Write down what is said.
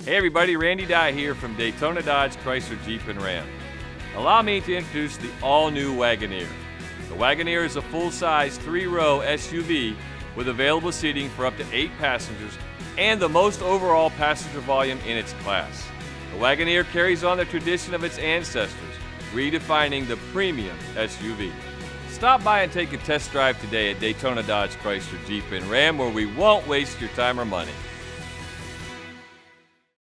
Hey everybody, Randy Dye here from Daytona Dodge Chrysler Jeep and Ram. Allow me to introduce the all-new Wagoneer. The Wagoneer is a full-size 3-row SUV with available seating for up to 8 passengers and the most overall passenger volume in its class. The Wagoneer carries on the tradition of its ancestors, redefining the premium SUV. Stop by and take a test drive today at Daytona Dodge Chrysler Jeep and Ram, where we won't waste your time or money.